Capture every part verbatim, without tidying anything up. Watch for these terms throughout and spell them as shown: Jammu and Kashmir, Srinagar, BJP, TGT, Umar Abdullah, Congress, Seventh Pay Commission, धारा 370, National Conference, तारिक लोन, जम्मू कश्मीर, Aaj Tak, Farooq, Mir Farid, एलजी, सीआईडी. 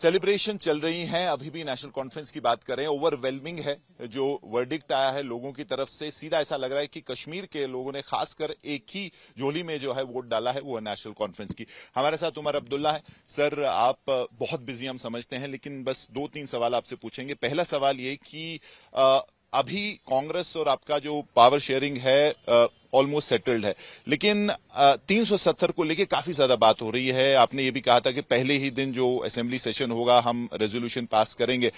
Celebration चल रही हैं। अभी भी नेशनल कॉन्फ्रेंस की बात करें, ओवरवेलमिंग है जो वर्डिक्ट आया है लोगों की तरफ से। सीधा ऐसा लग रहा है कि कश्मीर के लोगों ने खासकर एक ही झोली में जो है वोट डाला है, वो है नेशनल कॉन्फ्रेंस की। हमारे साथ उमर अब्दुल्ला है। सर, आप बहुत बिजी हम समझते हैं, लेकिन बस दो तीन सवाल आपसे पूछेंगे। पहला सवाल ये कि आ, अभी कांग्रेस और आपका जो पावर शेयरिंग है ऑलमोस्ट सेटल्ड है, लेकिन आ, तीन सौ सत्तर को लेके काफी ज्यादा बात हो रही है। आपने ये भी कहा था कि पहले ही दिन जो असेंबली सेशन होगा हम रेजोल्यूशन पास करेंगे।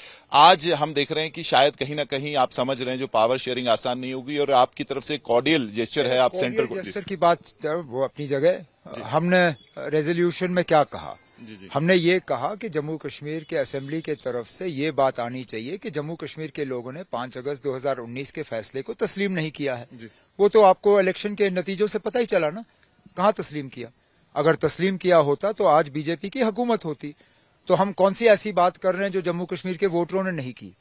आज हम देख रहे हैं कि शायद कहीं ना कहीं आप समझ रहे हैं जो पावर शेयरिंग आसान नहीं होगी, और आपकी तरफ से कॉर्डियल जेस्चर है। आप सेंटर को जेस्चर की बात वो अपनी जगह, हमने रेजोल्यूशन में क्या कहा, जी जी। हमने ये कहा कि जम्मू कश्मीर के असेंबली के तरफ से ये बात आनी चाहिए कि जम्मू कश्मीर के लोगों ने पाँच अगस्त दो हज़ार उन्नीस के फैसले को तस्लीम नहीं किया है। वो तो आपको इलेक्शन के नतीजों से पता ही चला ना, कहाँ तस्लीम किया। अगर तस्लीम किया होता तो आज बीजेपी की हुकूमत होती। तो हम कौन सी ऐसी बात कर रहे हैं जो जम्मू कश्मीर के वोटरों ने नहीं की।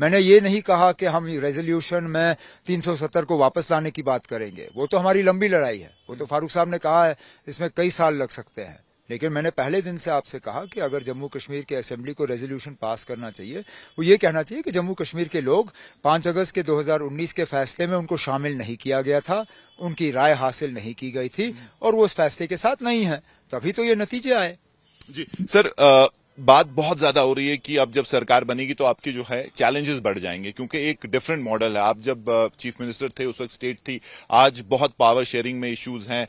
मैंने ये नहीं कहा कि हम रेजोल्यूशन में तीन सौ सत्तर को वापस लाने की बात करेंगे, वो तो हमारी लंबी लड़ाई है। वो तो फारूक साहब ने कहा है इसमें कई साल लग सकते हैं, लेकिन मैंने पहले दिन से आपसे कहा कि अगर जम्मू कश्मीर के असेंबली को रेजोल्यूशन पास करना चाहिए, वो ये कहना चाहिए कि जम्मू कश्मीर के लोग पाँच अगस्त के दो हज़ार उन्नीस के फैसले में उनको शामिल नहीं किया गया था, उनकी राय हासिल नहीं की गई थी और वो उस फैसले के साथ नहीं है, तभी तो ये नतीजे आए। जी सर, आ... बात बहुत ज्यादा हो रही है कि अब जब सरकार बनेगी तो आपके जो है चैलेंजेस बढ़ जाएंगे, क्योंकि एक डिफरेंट मॉडल है। आप जब चीफ मिनिस्टर थे उस वक्त स्टेट थी, आज बहुत पावर शेयरिंग में इश्यूज हैं।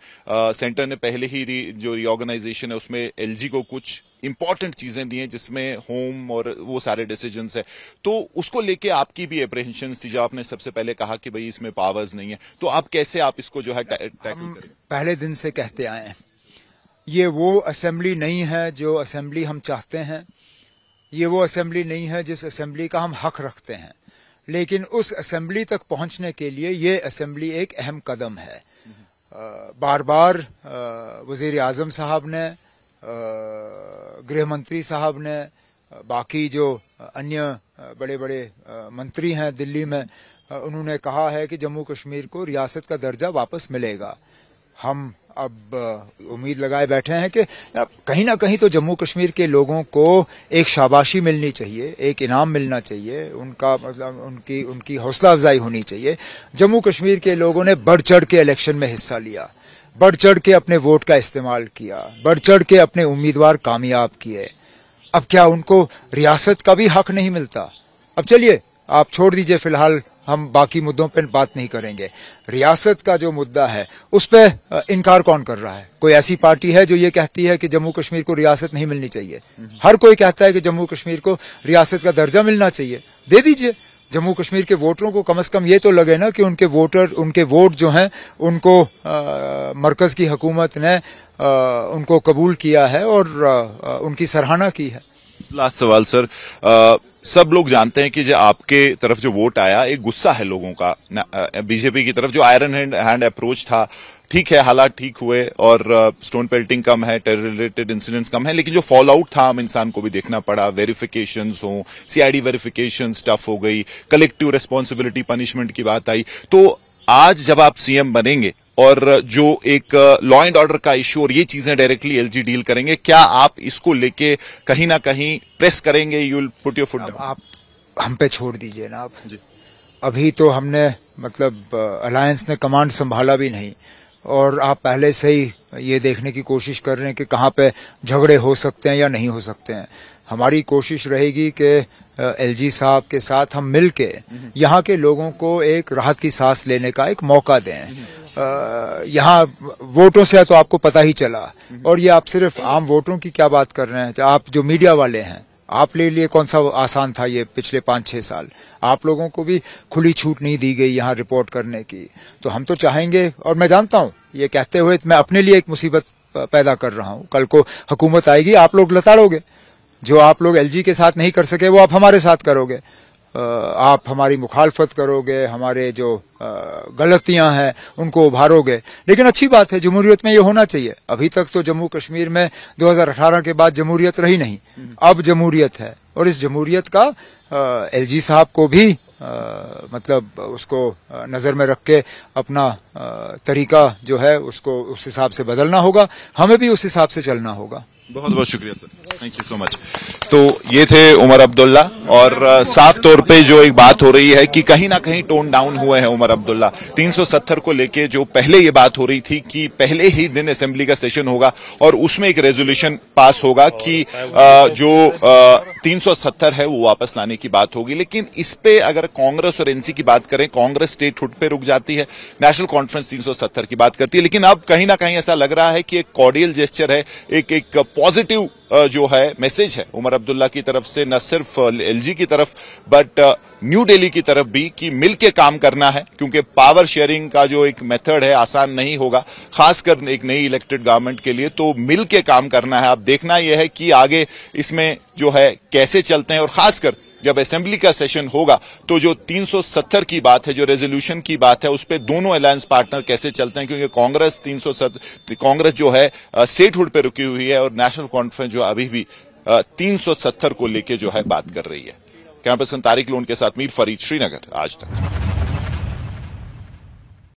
सेंटर ने पहले ही री, जो रीऑर्गेनाइजेशन है उसमें एलजी को कुछ इंपॉर्टेंट चीजें दी हैं जिसमें होम और वो सारे डिसीजंस है, तो उसको लेके आपकी भी एप्रिहेंशन थी जब आपने सबसे पहले कहा कि भाई इसमें पावर्स नहीं है। तो आप कैसे आप इसको जो है टैकल करेंगे? पहले दिन से कहते आए हैं ये वो असेंबली नहीं है जो असेंबली हम चाहते हैं, ये वो असेंबली नहीं है जिस असेंबली का हम हक रखते हैं, लेकिन उस असेंबली तक पहुंचने के लिए ये असेंबली एक अहम कदम है। आ, बार बार वजीर आजम साहब ने, गृह मंत्री साहब ने, बाकी जो अन्य बड़े बड़े मंत्री हैं दिल्ली में, उन्होंने कहा है कि जम्मू कश्मीर को रियासत का दर्जा वापस मिलेगा। हम अब उम्मीद लगाए बैठे हैं कि कहीं ना कहीं तो जम्मू कश्मीर के लोगों को एक शाबाशी मिलनी चाहिए, एक इनाम मिलना चाहिए, उनका मतलब उनकी उनकी हौसला अफजाई होनी चाहिए। जम्मू कश्मीर के लोगों ने बढ़ चढ़ के इलेक्शन में हिस्सा लिया, बढ़ चढ़ के अपने वोट का इस्तेमाल किया, बढ़ चढ़ के अपने उम्मीदवार कामयाब किए। अब क्या उनको रियासत का भी हक नहीं मिलता? अब चलिए आप छोड़ दीजिए, फिलहाल हम बाकी मुद्दों पर बात नहीं करेंगे। रियासत का जो मुद्दा है उस पर इनकार कौन कर रहा है? कोई ऐसी पार्टी है जो ये कहती है कि जम्मू कश्मीर को रियासत नहीं मिलनी चाहिए? हर कोई कहता है कि जम्मू कश्मीर को रियासत का दर्जा मिलना चाहिए। दे दीजिए। जम्मू कश्मीर के वोटरों को कम से कम ये तो लगे ना कि उनके वोटर उनके वोट जो हैं उनको मरकज की हुकूमत ने आ, उनको कबूल किया है और आ, उनकी सराहना की है। लास्ट सवाल सर, आ, सब लोग जानते हैं कि जो आपके तरफ जो वोट आया एक गुस्सा है लोगों का, बीजेपी की तरफ जो आयरन हैंड हैंड अप्रोच था। ठीक है, हालात ठीक हुए और स्टोन पेल्टिंग कम है, टेरर रिलेटेड इंसिडेंट्स कम है, लेकिन जो फॉल आउट था आम इंसान को भी देखना पड़ा। वेरिफिकेशंस हो, सीआईडी वेरिफिकेशन टफ हो गई, कलेक्टिव रिस्पॉन्सिबिलिटी पनिशमेंट की बात आई। तो आज जब आप सीएम बनेंगे और जो एक लॉ एंड ऑर्डर का इश्यू और ये चीजें डायरेक्टली एलजी डील करेंगे, क्या आप इसको लेके कहीं ना कहीं प्रेस करेंगे? You will put your foot down. आप हम पे छोड़ दीजिए ना आप जी। अभी तो हमने मतलब अलायंस ने कमांड संभाला भी नहीं और आप पहले से ही ये देखने की कोशिश कर रहे हैं कि कहाँ पे झगड़े हो सकते हैं या नहीं हो सकते हैं। हमारी कोशिश रहेगी कि एलजी साहब के साथ हम मिल के यहाँ के लोगों को एक राहत की सांस लेने का एक मौका दें। यहाँ वोटों से तो आपको पता ही चला, और ये आप सिर्फ आम वोटों की क्या बात कर रहे हैं, आप जो मीडिया वाले हैं आप ले लिए कौन सा आसान था ये पिछले पाँच छः साल। आप लोगों को भी खुली छूट नहीं दी गई यहाँ रिपोर्ट करने की। तो हम तो चाहेंगे, और मैं जानता हूँ ये कहते हुए मैं अपने लिए एक मुसीबत पैदा कर रहा हूँ, कल को हुकूमत आएगी आप लोग लताड़ोगे। जो आप लोग एल जी के साथ नहीं कर सके वो आप हमारे साथ करोगे, आप हमारी मुखालफत करोगे, हमारे जो गलतियां हैं उनको उभारोगे। लेकिन अच्छी बात है, जमहूरियत में ये होना चाहिए। अभी तक तो जम्मू कश्मीर में दो हज़ार अठारह के बाद जमहूरियत रही नहीं, अब जमहूरियत है और इस जमहूरियत का एलजी साहब को भी आ, मतलब उसको नज़र में रख के अपना आ, तरीका जो है उसको उस हिसाब से बदलना होगा, हमें भी उस हिसाब से चलना होगा। बहुत बहुत शुक्रिया sir, thank you so much. तो ये थे उमर अब्दुल्ला, और साफ तौर पे जो एक बात हो रही है कि कहीं ना कहीं टोन डाउन हुए हैं उमर अब्दुल्ला। तीन सौ सत्तर को लेके जो पहले ये बात हो रही थी कि पहले ही दिन असेंबली का सेशन होगा और उसमें एक रेजोल्यूशन पास होगा कि जो तीन सौ सत्तर है वो वापस लाने की बात होगी, लेकिन इस पे अगर कांग्रेस और एनसी की बात करें, कांग्रेस स्टेट हुड पे रुक जाती है, नेशनल कॉन्फ्रेंस तीन सौ सत्तर की बात करती है। लेकिन अब कहीं ना कहीं ऐसा लग रहा है कि एक कॉर्डियल जेस्चर है, एक एक पॉजिटिव जो है मैसेज है उमर अब्दुल्ला की तरफ से, न सिर्फ एलजी की तरफ बट न्यू दिल्ली की तरफ भी, कि मिलके काम करना है क्योंकि पावर शेयरिंग का जो एक मेथड है आसान नहीं होगा, खासकर एक नई इलेक्टेड गवर्नमेंट के लिए। तो मिलके काम करना है। अब देखना यह है कि आगे इसमें जो है कैसे चलते हैं, और खासकर जब असेंबली का सेशन होगा तो जो तीन सौ सत्तर की बात है, जो रेजोल्यूशन की बात है, उस पर दोनों अलायंस पार्टनर कैसे चलते हैं, क्योंकि कांग्रेस तीन सौ सत्तर कांग्रेस जो है स्टेटहुड पे रुकी हुई है और नेशनल कॉन्फ्रेंस जो अभी भी तीन सौ सत्तर को लेके जो है बात कर रही है। कैंपस तारिक लोन के साथ मीर फरीद, श्रीनगर, आज तक।